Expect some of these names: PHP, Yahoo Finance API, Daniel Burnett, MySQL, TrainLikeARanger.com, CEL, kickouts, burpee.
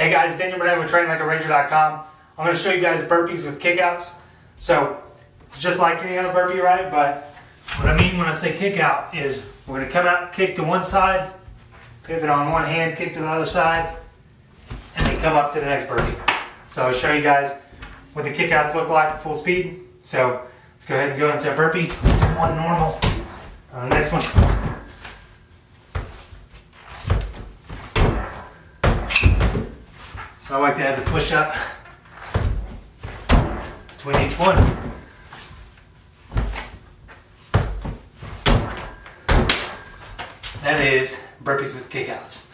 Hey guys, Daniel Burnett with TrainLikeARanger.com. I'm going to show you guys burpees with kickouts. So it's just like any other burpee, right? But what I mean when I say kick out is we're going to come out, kick to one side, pivot on one hand, kick to the other side, and then come up to the next burpee. So I'll show you guys what the kickouts look like at full speed. So let's go ahead and go into a burpee. Do one normal on the next one. So I like to add the push up between each one. That is burpees with kickouts.